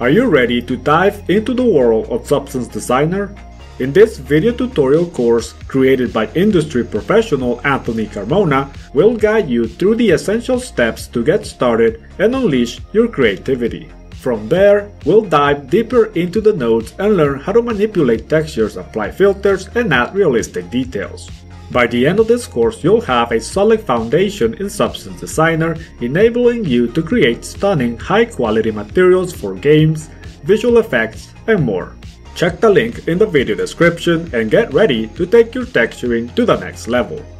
Are you ready to dive into the world of Substance Designer? In this video tutorial course created by industry professional Anthony Carmona, we'll guide you through the essential steps to get started and unleash your creativity. From there, we'll dive deeper into the nodes and learn how to manipulate textures, apply filters, and add realistic details. By the end of this course, you'll have a solid foundation in Substance Designer, enabling you to create stunning, high-quality materials for games, visual effects, and more. Check the link in the video description and get ready to take your texturing to the next level.